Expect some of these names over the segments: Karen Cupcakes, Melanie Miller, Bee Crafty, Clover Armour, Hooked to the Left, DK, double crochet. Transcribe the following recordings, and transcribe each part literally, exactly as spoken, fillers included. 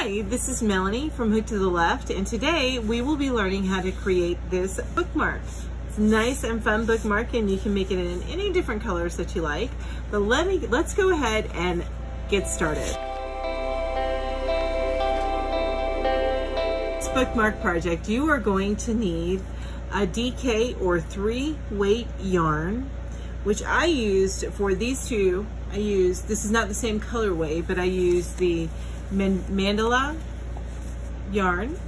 Hi, this is Melanie from Hooked to the Left, and today we will be learning how to create this bookmark. It's a nice and fun bookmark, and you can make it in any different colors that you like. But let me, let's go ahead and get started. This bookmark project, you are going to need a D K or three weight yarn, which I used for these two. I used, this is not the same colorway, but I used the Man mandala yarn,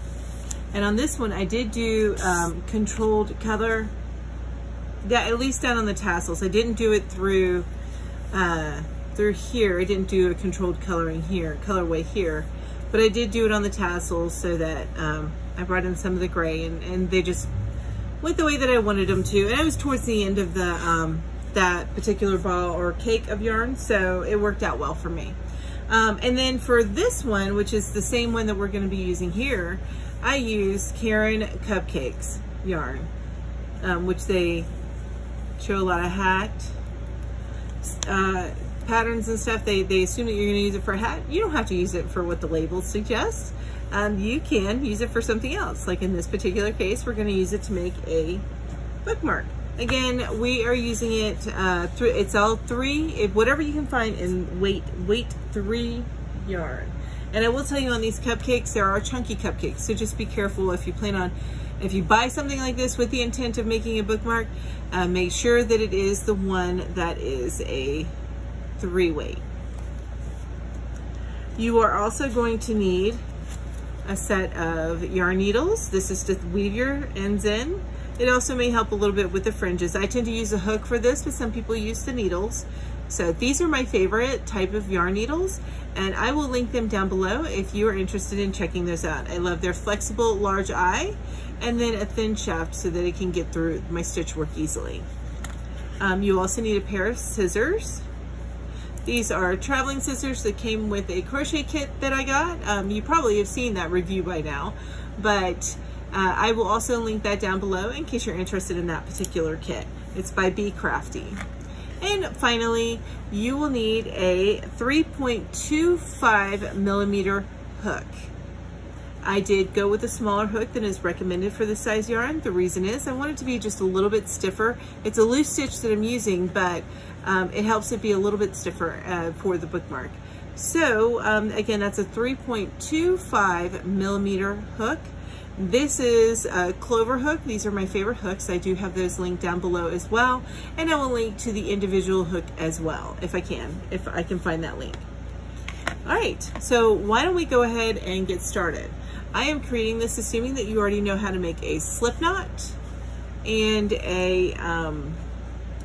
and on this one I did do um, controlled color, that at least down on the tassels. I didn't do it through uh, through here. I didn't do a controlled coloring here, colorway here, but I did do it on the tassels so that um, I brought in some of the gray, and, and they just went the way that I wanted them to. And I was towards the end of the um, that particular ball or cake of yarn, so it worked out well for me. Um, and then for this one, which is the same one that we're going to be using here, I used Karen Cupcakes yarn, um, which they show a lot of hat uh, patterns and stuff. They, they assume that you're going to use it for a hat. You don't have to use it for what the label suggests. Um, you can use it for something else. Like in this particular case, we're going to use it to make a bookmark. Again, we are using it, uh, th it's all three, if, whatever you can find in weight, weight three yarn. And I will tell you, on these cupcakes, there are chunky cupcakes, so just be careful if you plan on, if you buy something like this with the intent of making a bookmark, uh, make sure that it is the one that is a three weight. You are also going to need a set of yarn needles. This is to weave your ends in. It also may help a little bit with the fringes. I tend to use a hook for this, but some people use the needles. So these are my favorite type of yarn needles, and I will link them down below if you are interested in checking those out. I love their flexible large eye, and then a thin shaft so that it can get through my stitch work easily. Um, you also need a pair of scissors. These are traveling scissors that came with a crochet kit that I got. Um, you probably have seen that review by now, but Uh, I will also link that down below in case you're interested in that particular kit. It's by Bee Crafty. And finally, you will need a three point two five millimeter hook. I did go with a smaller hook than is recommended for this size yarn. The reason is I want it to be just a little bit stiffer. It's a loose stitch that I'm using, but um, it helps it be a little bit stiffer uh, for the bookmark. So um, again, that's a three point two five millimeter hook. This is a Clover hook. These are my favorite hooks. I do have those linked down below as well. And I will link to the individual hook as well, if I can, if I can find that link. All right, so why don't we go ahead and get started? I am creating this assuming that you already know how to make a slip knot and a um,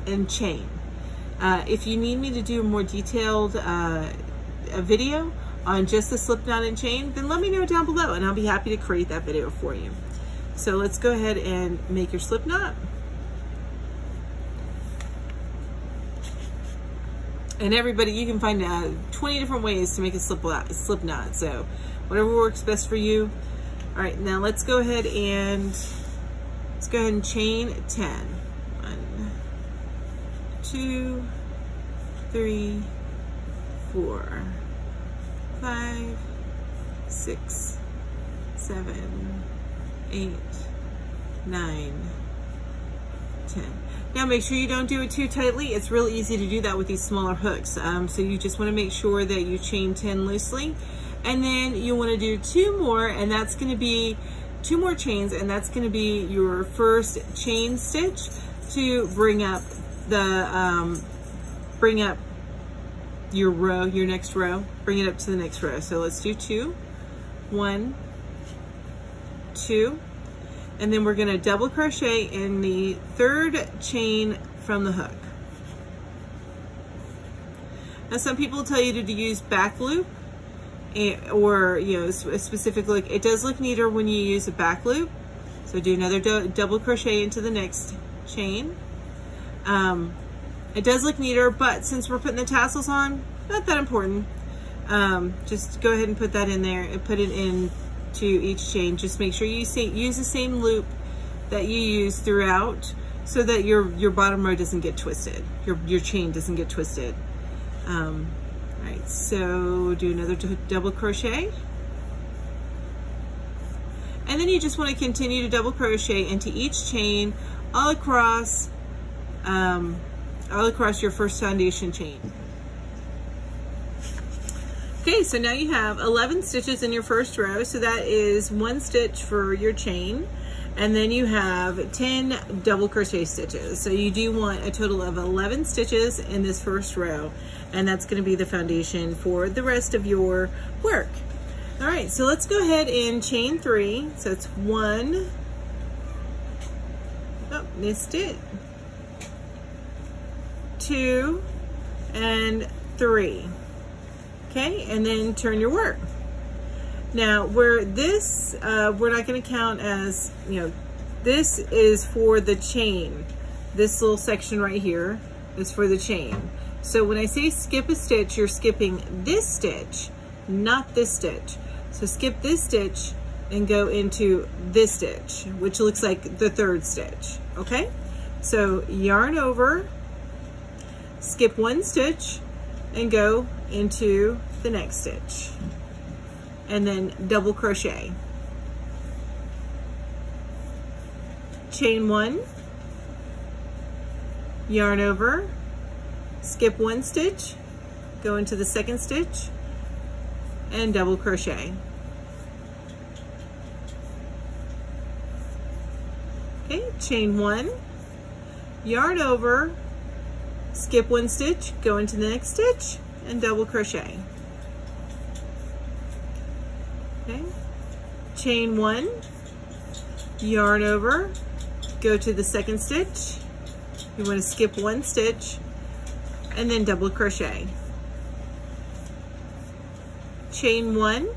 and chain. Uh, if you need me to do a more detailed uh, a video on just the slip knot and chain, then let me know down below and I'll be happy to create that video for you. So let's go ahead and make your slip knot. And everybody, you can find uh, twenty different ways to make a slip knot, slip knot, so whatever works best for you. All right, now let's go ahead and, let's go ahead and chain ten. One, two, three, four, five, six, seven, eight, nine, ten. Now make sure you don't do it too tightly. It's real easy to do that with these smaller hooks. Um, so you just want to make sure that you chain ten loosely, and then you want to do two more, and that's going to be two more chains, and that's going to be your first chain stitch to bring up the um, bring up your row, your next row, bring it up to the next row. So let's do two, one, two, and then we're gonna double crochet in the third chain from the hook. Now some people tell you to use back loop, or you know, a specific look. It does look neater when you use a back loop. So do another do double crochet into the next chain. Um, It does look neater, but since we're putting the tassels on, not that important. Um, just go ahead and put that in there and put it in to each chain. Just make sure you say, use the same loop that you use throughout so that your, your bottom row doesn't get twisted. Your, your chain doesn't get twisted. Um, all right, so do another double crochet and then you just want to continue to double crochet into each chain all across um, all across your first foundation chain. Okay, so now you have eleven stitches in your first row, so that is one stitch for your chain, and then you have ten double crochet stitches. So you do want a total of eleven stitches in this first row, and that's going to be the foundation for the rest of your work. All right, so let's go ahead and chain three. So it's one, oh, missed it, two, and three. Okay, and then turn your work. Now, where this, uh, we're not going to count as, you know, this is for the chain. This little section right here is for the chain. So when I say skip a stitch, you're skipping this stitch, not this stitch. So skip this stitch and go into this stitch, which looks like the third stitch, okay? So yarn over, skip one stitch, and go into the next stitch, and then double crochet, chain one, yarn over, skip one stitch, go into the second stitch, and double crochet. Okay, chain one, yarn over, skip one stitch, go into the next stitch, and double crochet. Okay, chain one, yarn over, go to the second stitch, you want to skip one stitch, and then double crochet, chain one,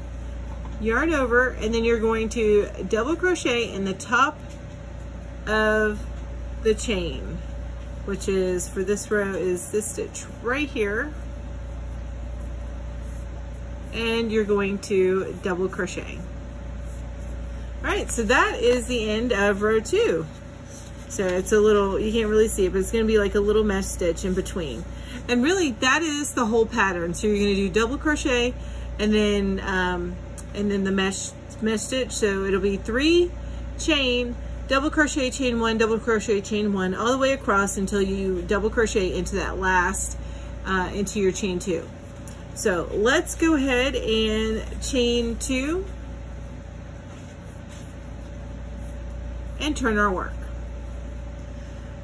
yarn over, and then you're going to double crochet in the top of the chain, which is for this row is this stitch right here, and you're going to double crochet. All right, so that is the end of row two. So it's a little, you can't really see it, but it's gonna be like a little mesh stitch in between. And really that is the whole pattern. So you're gonna do double crochet and then um, and then the mesh, mesh stitch. So it'll be three chain, double crochet, chain one, double crochet, chain one, all the way across until you double crochet into that last, uh, into your chain two. So let's go ahead and chain two and turn our work.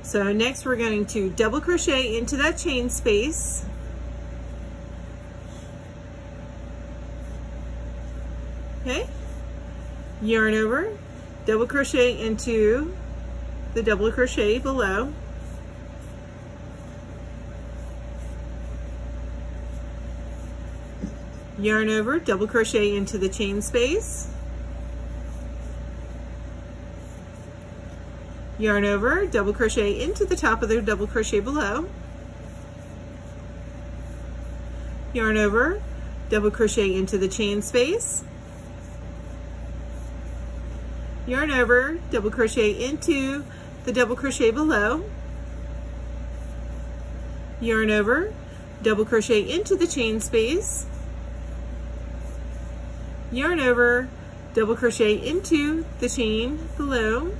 So next we're going to double crochet into that chain space, okay, yarn over, double crochet into the double crochet below, yarn over, double crochet into the chain space, yarn over, double crochet into the top of the double crochet below, yarn over, double crochet into the chain space, yarn over, double crochet into the double crochet below, yarn over, double crochet into the chain space, yarn over, double crochet into the chain below,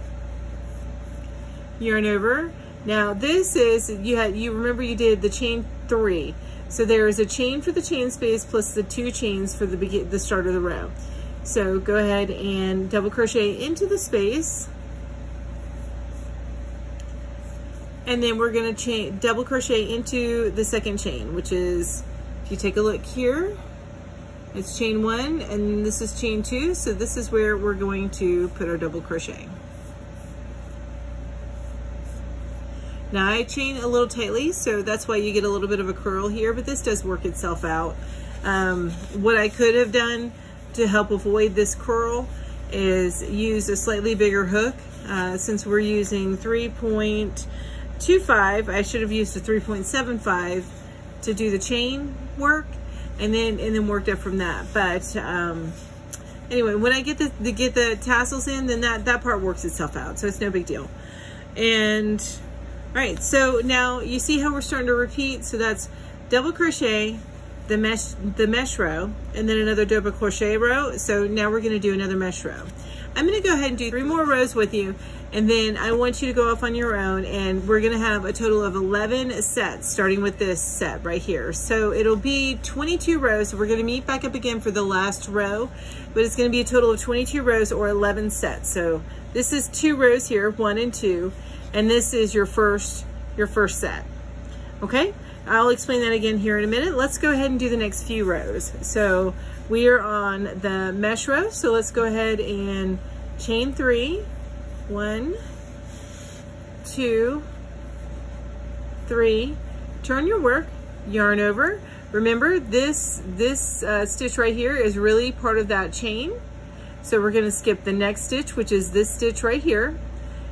yarn over. Now this is, you had, you remember you did the chain three. So there is a chain for the chain space plus the two chains for the begin, the start of the row. So go ahead and double crochet into the space. And then we're gonna chain, double crochet into the second chain, which is, if you take a look here, it's chain one, and this is chain two, so this is where we're going to put our double crochet. Now I chain a little tightly, so that's why you get a little bit of a curl here, but this does work itself out. Um, what I could have done to help avoid this curl is use a slightly bigger hook. Uh, since we're using three point two five, I should have used a three point seven five to do the chain work, and then and then worked up from that. But um, anyway, when I get the, the get the tassels in, then that, that part works itself out, so it's no big deal. And all right, so now you see how we're starting to repeat. So that's double crochet, the mesh the mesh row, and then another double crochet row. So now we're going to do another mesh row. I'm going to go ahead and do three more rows with you, and then I want you to go off on your own, and we're going to have a total of eleven sets, starting with this set right here. So it'll be twenty-two rows. So we're going to meet back up again for the last row, but it's going to be a total of twenty-two rows or eleven sets. So this is two rows here, one and two, and this is your first, your first set. Okay, I'll explain that again here in a minute. Let's go ahead and do the next few rows. So we are on the mesh row. So let's go ahead and chain three. One, two, three. Turn your work, yarn over. Remember this, this uh, stitch right here is really part of that chain. So we're gonna skip the next stitch, which is this stitch right here,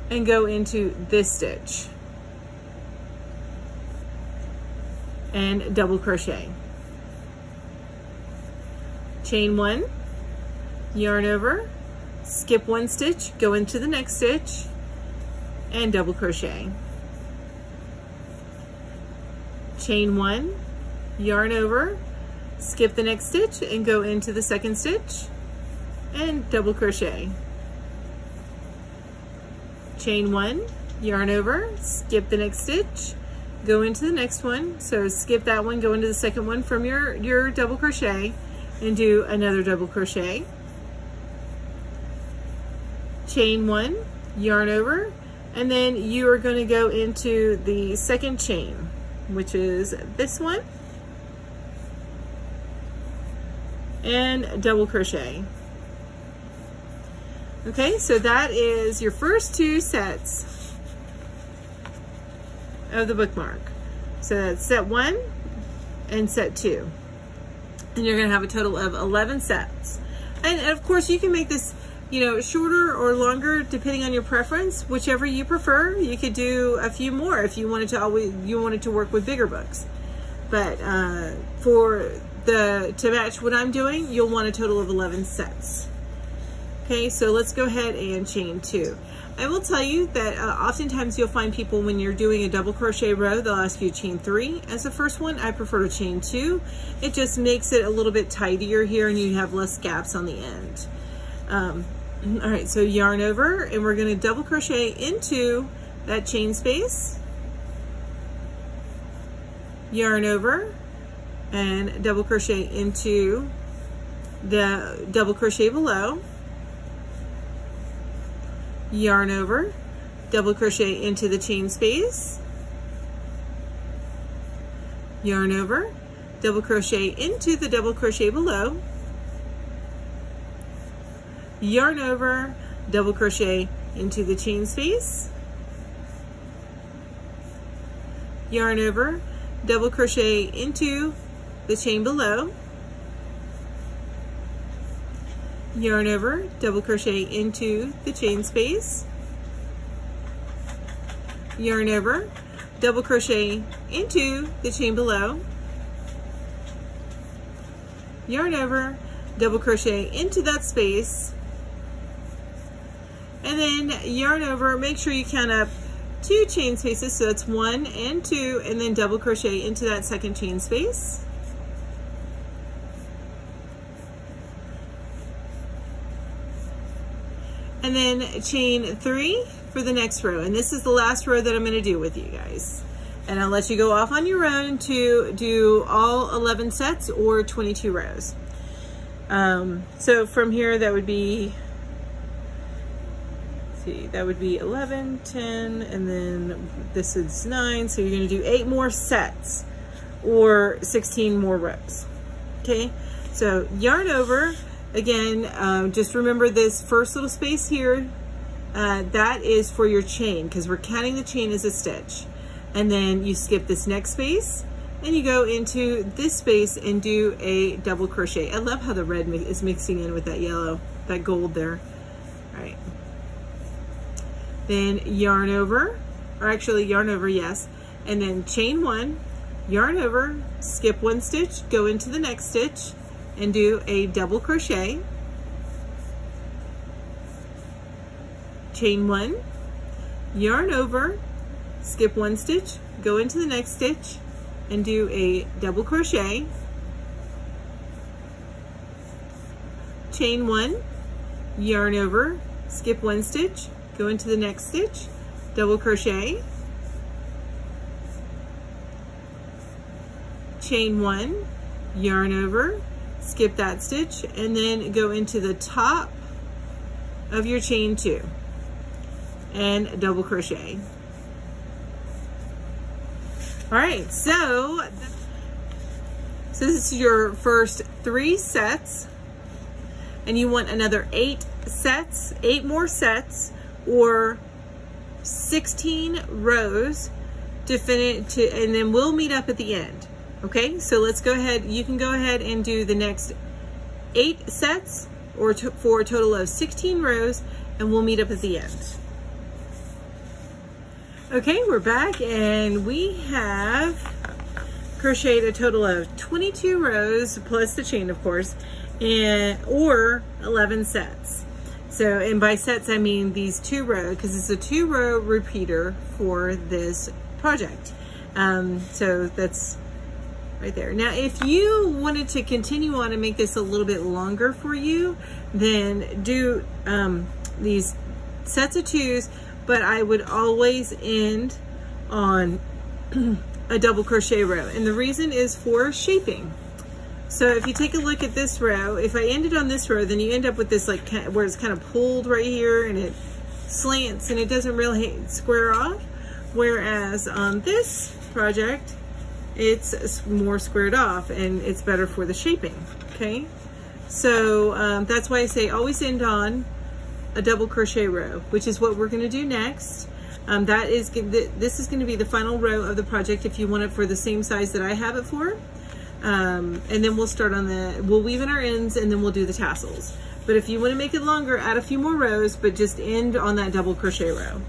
and go into this stitch. And double crochet. Chain one, yarn over, skip one stitch, go into the next stitch, and double crochet. Chain one, yarn over, skip the next stitch, and go into the second stitch, and double crochet. Chain one, yarn over, skip the next stitch, go into the next one. So skip that one, go into the second one from your, your double crochet, and do another double crochet. Chain one, yarn over, and then you are going to go into the second chain, which is this one, and double crochet. Okay, so that is your first two sets of the bookmark. So that's set one and set two. And you're gonna have a total of eleven sets. And of course you can make this, you know, shorter or longer depending on your preference, whichever you prefer. You could do a few more if you wanted to always, you wanted to work with bigger books. But uh, for the, to match what I'm doing, you'll want a total of eleven sets. Okay, so let's go ahead and chain two. I will tell you that uh, oftentimes you'll find people when you're doing a double crochet row, they'll ask you to chain three as the first one. I prefer to chain two. It just makes it a little bit tidier here and you have less gaps on the end. Um, all right, so yarn over, and we're gonna double crochet into that chain space, yarn over, and double crochet into the double crochet below, yarn over, double crochet into the chain space, yarn over, double crochet into the double crochet below, yarn over, double crochet into the chain space, yarn over, double crochet into the chain below, yarn over, double crochet into the chain space, yarn over, double crochet into the chain below, yarn over, double crochet into that space, and then yarn over. Make sure you count up two chain spaces, so that's one and two, and then double crochet into that second chain space, and then chain three for the next row. And this is the last row that I'm gonna do with you guys. And I'll let you go off on your own to do all eleven sets or twenty-two rows. Um, so from here, that would be, let's see, that would be eleven, ten, and then this is nine. So you're gonna do eight more sets or sixteen more rows, okay? So yarn over. Again, um, just remember this first little space here, uh, that is for your chain, because we're counting the chain as a stitch. And then you skip this next space and you go into this space and do a double crochet. I love how the red mi- is mixing in with that yellow, that gold there. All right. Then yarn over, or actually yarn over, yes. And then chain one, yarn over, skip one stitch, go into the next stitch, and do a double crochet, chain one, yarn over, skip one stitch, go into the next stitch, and do a double crochet, chain one, yarn over, skip one stitch, go into the next stitch, double crochet, chain one, yarn over, skip that stitch, and then go into the top of your chain two and double crochet. All right, so, so this is your first three sets, and you want another eight sets, eight more sets, or sixteen rows to finish, to, and then we'll meet up at the end. Okay, so let's go ahead, you can go ahead and do the next eight sets or to, for a total of sixteen rows, and we'll meet up at the end. Okay, we're back and we have crocheted a total of twenty-two rows plus the chain, of course, and or eleven sets. So, and by sets I mean these two row, because it's a two row repeater for this project. Um, so that's right there. Now, if you wanted to continue on and make this a little bit longer for you, then do um, these sets of twos, but I would always end on a double crochet row. And the reason is for shaping. So if you take a look at this row, if I ended on this row, then you end up with this like where it's kind of pulled right here and it slants and it doesn't really square off. Whereas on this project, it's more squared off and it's better for the shaping, okay? So um, that's why I say always end on a double crochet row, which is what we're gonna do next. Um, that is, this is gonna be the final row of the project if you want it for the same size that I have it for. Um, and then we'll start on the, we'll weave in our ends and then we'll do the tassels. But if you wanna make it longer, add a few more rows, but just end on that double crochet row.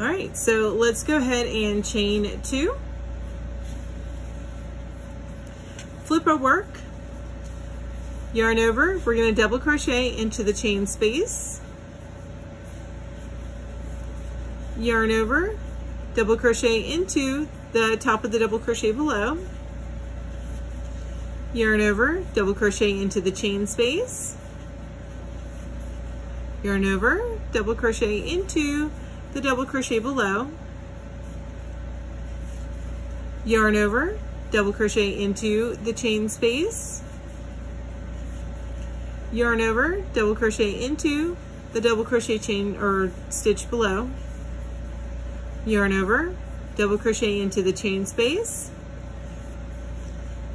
All right, so let's go ahead and chain two, flip our work, yarn over, we're going to double crochet into the chain space, yarn over, double crochet into the top of the double crochet below, yarn over, double crochet into the chain space, yarn over, double crochet into the double crochet below, yarn over, double crochet into the chain space, yarn over, double crochet into the double crochet chain or stitch below, yarn over, double crochet into the chain space,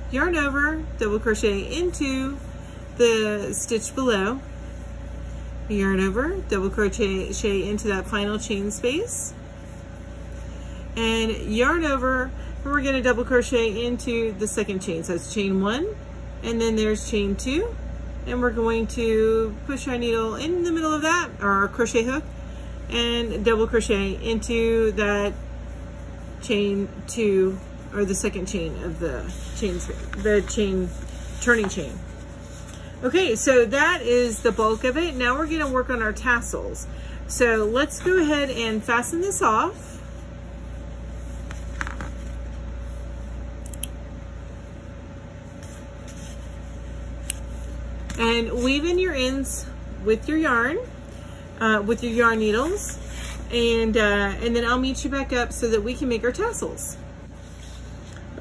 yarn over, double crochet into the stitch below, yarn over, double crochet into that final chain space, and yarn over, and we're going to double crochet into the second chain. So that's chain one, and then there's chain two, and we're going to push our needle in the middle of that, or our crochet hook, and double crochet into that chain two, or the second chain of the chain, the chain, turning chain. Okay, so that is the bulk of it. Now we're gonna work on our tassels. So let's go ahead and fasten this off. And weave in your ends with your yarn, uh, with your yarn needles. And, uh, and then I'll meet you back up so that we can make our tassels.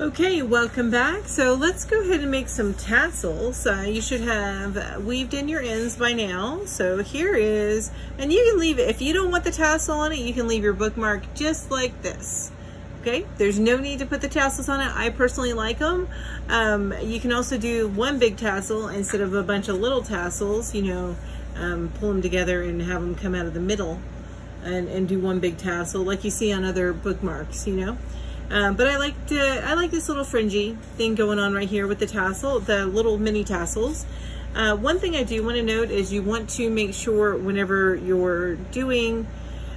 Okay, welcome back. So let's go ahead and make some tassels. Uh, you should have weaved in your ends by now. So here is, and you can leave it, if you don't want the tassel on it, you can leave your bookmark just like this. Okay, there's no need to put the tassels on it. I personally like them. Um, you can also do one big tassel instead of a bunch of little tassels, you know, um, pull them together and have them come out of the middle and, and do one big tassel like you see on other bookmarks, you know. Um, but I like to, I like this little fringy thing going on right here with the tassel, the little mini tassels. Uh, one thing I do want to note is you want to make sure whenever you're doing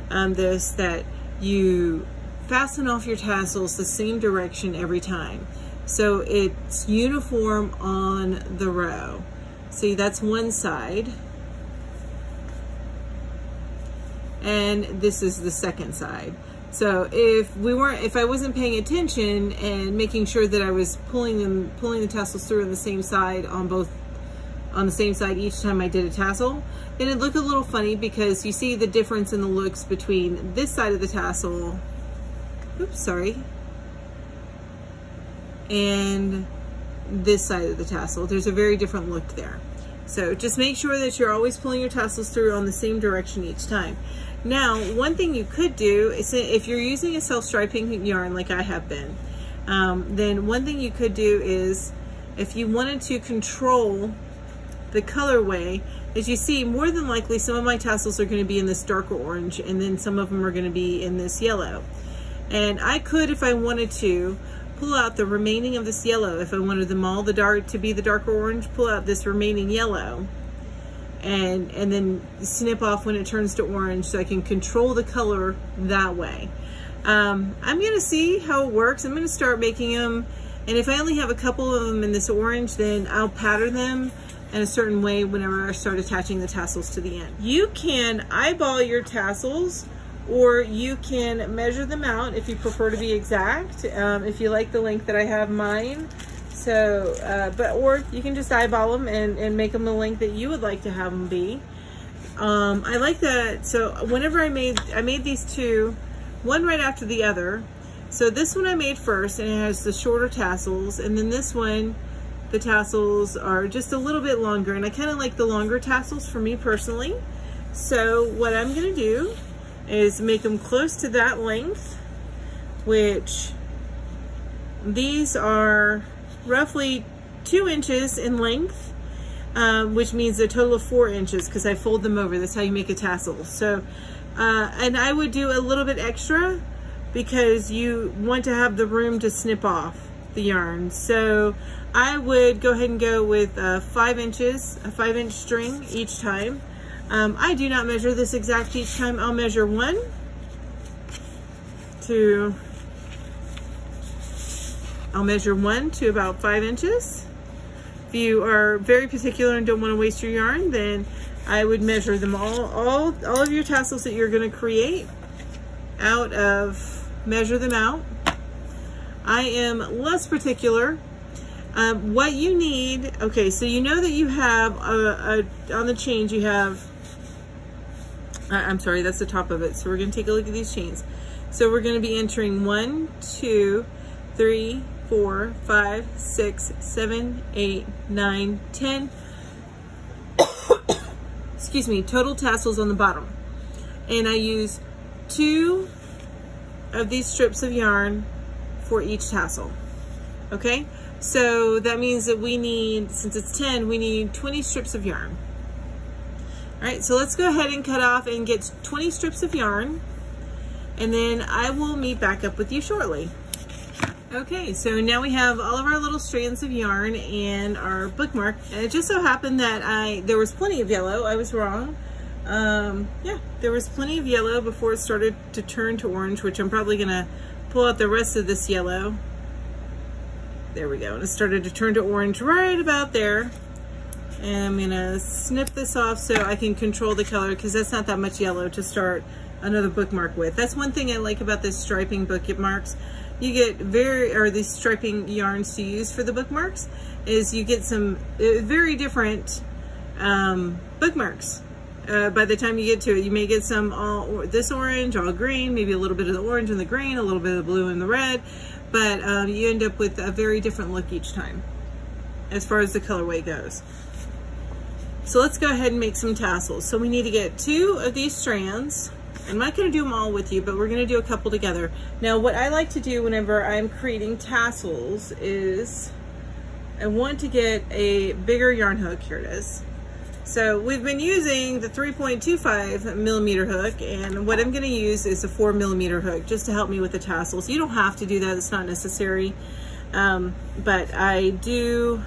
um, this that you fasten off your tassels the same direction every time. So it's uniform on the row. See, that's one side. And this is the second side. So if we weren't, if I wasn't paying attention and making sure that I was pulling them, pulling the tassels through on the same side on both on the same side each time I did a tassel, and it looked a little funny because you see the difference in the looks between this side of the tassel, oops, sorry, and this side of the tassel. There's a very different look there. So just make sure that you're always pulling your tassels through on the same direction each time. Now, one thing you could do is if you're using a self-striping yarn like I have been, um, then one thing you could do is if you wanted to control the colorway, as you see, more than likely some of my tassels are going to be in this darker orange, and then some of them are going to be in this yellow. And I could, if I wanted to, pull out the remaining of this yellow. If I wanted them all the dark to be the darker orange, pull out this remaining yellow and and then snip off when it turns to orange, so I can control the color that way. Um, I'm going to see how it works. I'm going to start making them, and if I only have a couple of them in this orange, then I'll pattern them in a certain way whenever I start attaching the tassels to the end. You can eyeball your tassels, or you can measure them out if you prefer to be exact, um, if you like the length that I have mine. So, uh, but, or you can just eyeball them and, and make them the length that you would like to have them be. Um, I like that. So whenever I made, I made these two, one right after the other. So this one I made first, and it has the shorter tassels. And then this one, the tassels are just a little bit longer, and I kind of like the longer tassels for me personally. So what I'm gonna do is make them close to that length, which these are roughly two inches in length, um, which means a total of four inches because I fold them over. That's how you make a tassel. So, uh, and I would do a little bit extra because you want to have the room to snip off the yarn. So I would go ahead and go with uh, five inches, a five inch string each time. Um, I do not measure this exact each time. I'll measure one, two, I'll measure one to about five inches. If you are very particular and don't want to waste your yarn, then I would measure them all, all, all of your tassels that you're going to create out of, measure them out. I am less particular. Um, what you need, okay, so you know that you have, a, a on the chains you have, I'm sorry, that's the top of it. So we're going to take a look at these chains. So we're going to be entering one, two, three, four, five, six, seven, eight, nine, ten. Excuse me, total tassels on the bottom. And I use two of these strips of yarn for each tassel. Okay, so that means that we need, since it's ten, we need twenty strips of yarn. All right, so let's go ahead and cut off and get twenty strips of yarn, and then I will meet back up with you shortly. Okay, so now we have all of our little strands of yarn and our bookmark. And it just so happened that I, there was plenty of yellow. I was wrong. Um, yeah, there was plenty of yellow before it started to turn to orange, which I'm probably gonna pull out the rest of this yellow. There we go, and it started to turn to orange right about there. And I'm gonna snip this off so I can control the color, because that's not that much yellow to start another bookmark with. That's one thing I like about this striping bookmarks. You get very, or these striping yarns to use for the bookmarks, is you get some very different um, bookmarks. Uh, by the time you get to it, you may get some all or this orange, all green, maybe a little bit of the orange and the green, a little bit of the blue and the red. But um, you end up with a very different look each time as far as the colorway goes. So let's go ahead and make some tassels. So we need to get two of these strands. I'm not going to do them all with you, but we're going to do a couple together. Now, what I like to do whenever I'm creating tassels is I want to get a bigger yarn hook. Here it is. So we've been using the three point two five millimeter hook, and what I'm going to use is a four millimeter hook just to help me with the tassels. You don't have to do that. It's not necessary. Um, but I do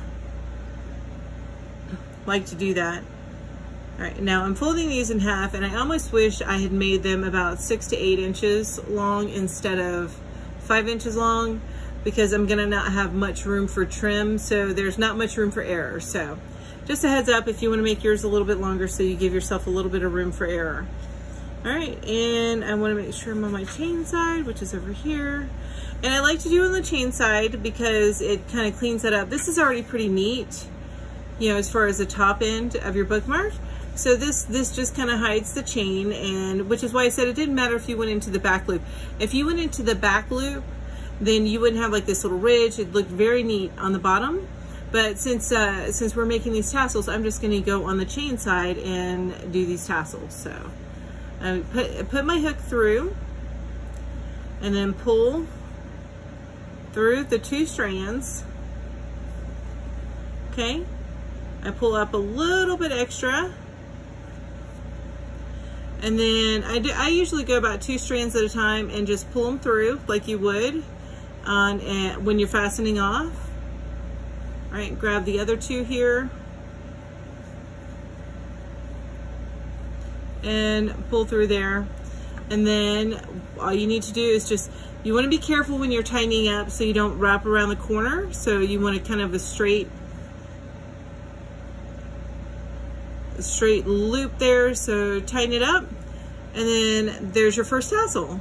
like to do that. All right. Now I'm folding these in half, and I almost wish I had made them about six to eight inches long instead of five inches long, because I'm going to not have much room for trim. So there's not much room for error. So just a heads up if you want to make yours a little bit longer so you give yourself a little bit of room for error. All right, and I want to make sure I'm on my chain side, which is over here. And I like to do it on the chain side because it kind of cleans that up. This is already pretty neat, you know, as far as the top end of your bookmark. So this this just kind of hides the chain, and which is why I said it didn't matter if you went into the back loop. If you went into the back loop, then you wouldn't have like this little ridge. It looked very neat on the bottom. But since uh, since we're making these tassels, I'm just gonna go on the chain side and do these tassels. So I put, put my hook through and then pull through the two strands, okay? I pull up a little bit extra, and then I, do, I usually go about two strands at a time and just pull them through like you would on a, when you're fastening off. All right, grab the other two here and pull through there. And then all you need to do is just, you want to be careful when you're tightening up so you don't wrap around the corner. So you want to kind of a straight, a straight loop there. So tighten it up, and then there's your first tassel.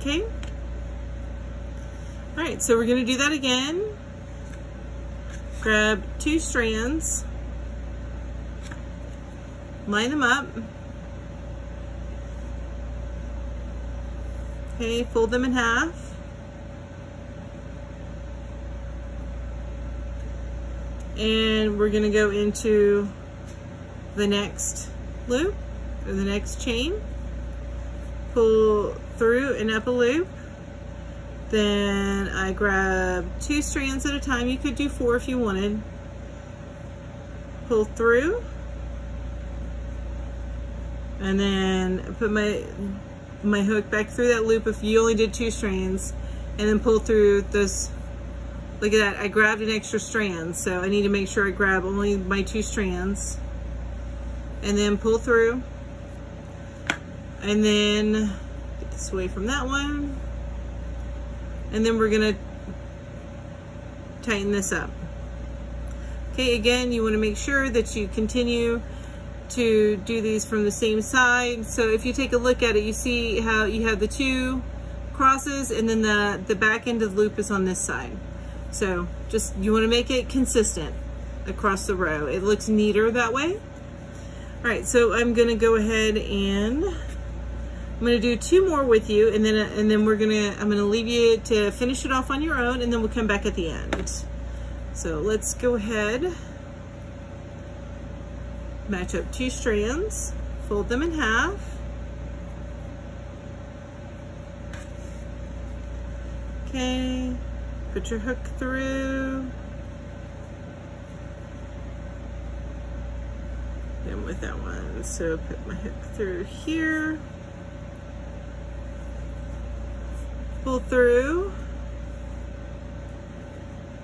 Okay. All right, so we're going to do that again. Grab two strands, line them up. Okay, fold them in half, and we're going to go into the next loop, or the next chain. Pull through and up a loop, then I grab two strands at a time. You could do four if you wanted. Pull through, and then put my my hook back through that loop if you only did two strands, and then pull through this. Look at that, I grabbed an extra strand, so I need to make sure I grab only my two strands, and then pull through, and then get this away from that one, and then we're gonna tighten this up. Okay, again, you want to make sure that you continue to do these from the same side. So if you take a look at it, you see how you have the two crosses, and then the, the back end of the loop is on this side. So just, you want to make it consistent across the row. It looks neater that way. All right, so I'm going to go ahead and I'm going to do two more with you, and then and then we're going to, I'm going to leave you to finish it off on your own, and then we'll come back at the end. So let's go ahead. Match up two strands, fold them in half, okay, put your hook through, then with that one, so put my hook through here, pull through,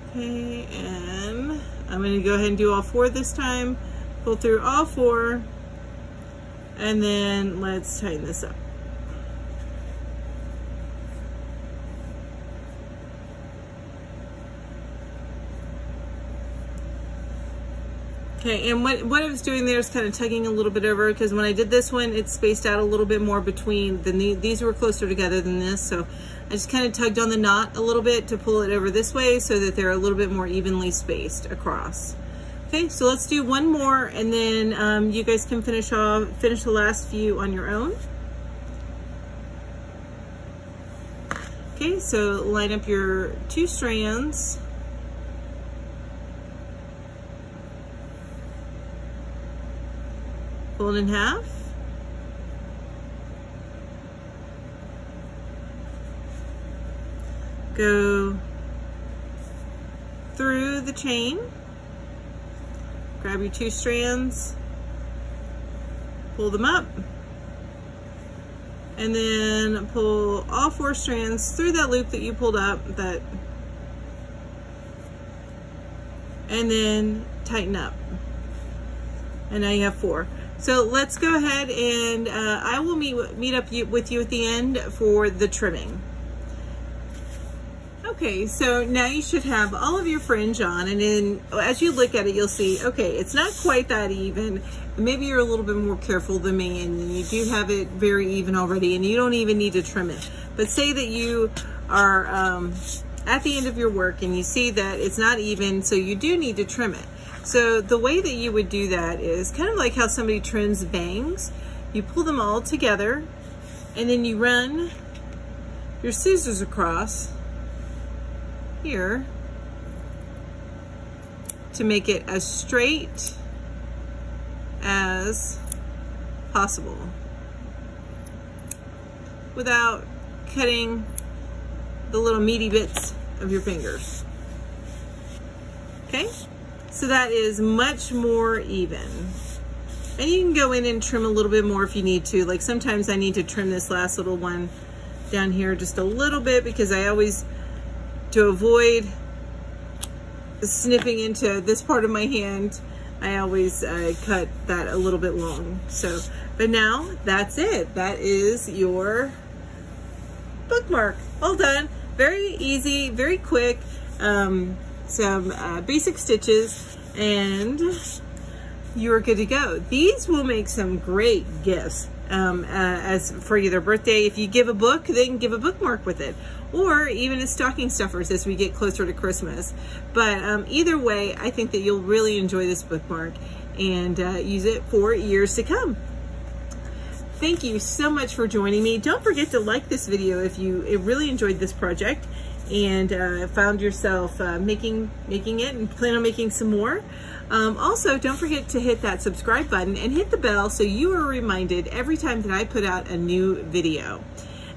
okay, and I'm going to go ahead and do all four this time. Pull through all four, and then let's tighten this up. Okay, and what, what I was doing there is kind of tugging a little bit over, because when I did this one, it spaced out a little bit more between, the, these were closer together than this, so I just kind of tugged on the knot a little bit to pull it over this way so that they're a little bit more evenly spaced across. Okay, so let's do one more, and then um, you guys can finish off, finish the last few on your own. Okay, so line up your two strands. Fold in half. Go through the chain. Grab your two strands, pull them up, and then pull all four strands through that loop that you pulled up, that, and then tighten up. And now you have four. So let's go ahead and uh, I will meet, meet up with you at the end for the trimming. Okay, so now you should have all of your fringe on, and then as you look at it, you'll see, okay, it's not quite that even. Maybe you're a little bit more careful than me, and you do have it very even already, and you don't even need to trim it. But say that you are, um, at the end of your work and you see that it's not even, so you do need to trim it. So the way that you would do that is kind of like how somebody trims bangs. You pull them all together and then you run your scissors across here to make it as straight as possible without cutting the little meaty bits of your fingers. Okay, so that is much more even. And you can go in and trim a little bit more if you need to. Like sometimes I need to trim this last little one down here just a little bit because I always, to avoid snipping into this part of my hand, I always uh, cut that a little bit long. So, but now that's it. That is your bookmark. All done. Very easy, very quick. Um, some uh, basic stitches and you are good to go. These will make some great gifts um, uh, as for either birthday. If you give a book, then give a bookmark with it. Or even as stocking stuffers as we get closer to Christmas. But um, either way, I think that you'll really enjoy this bookmark and uh, use it for years to come. Thank you so much for joining me. Don't forget to like this video if you really enjoyed this project and uh, found yourself uh, making, making it and plan on making some more. Um, also, don't forget to hit that subscribe button and hit the bell so you are reminded every time that I put out a new video.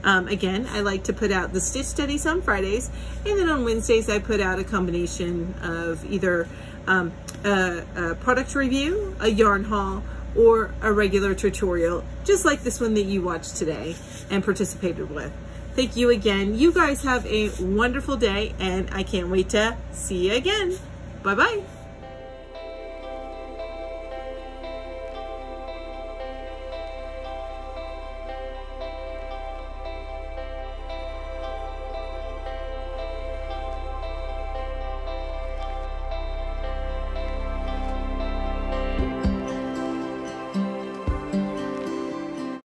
Um, again, I like to put out the stitch studies on Fridays, and then on Wednesdays I put out a combination of either um, a, a product review, a yarn haul, or a regular tutorial, just like this one that you watched today and participated with. Thank you again. You guys have a wonderful day, and I can't wait to see you again. Bye-bye.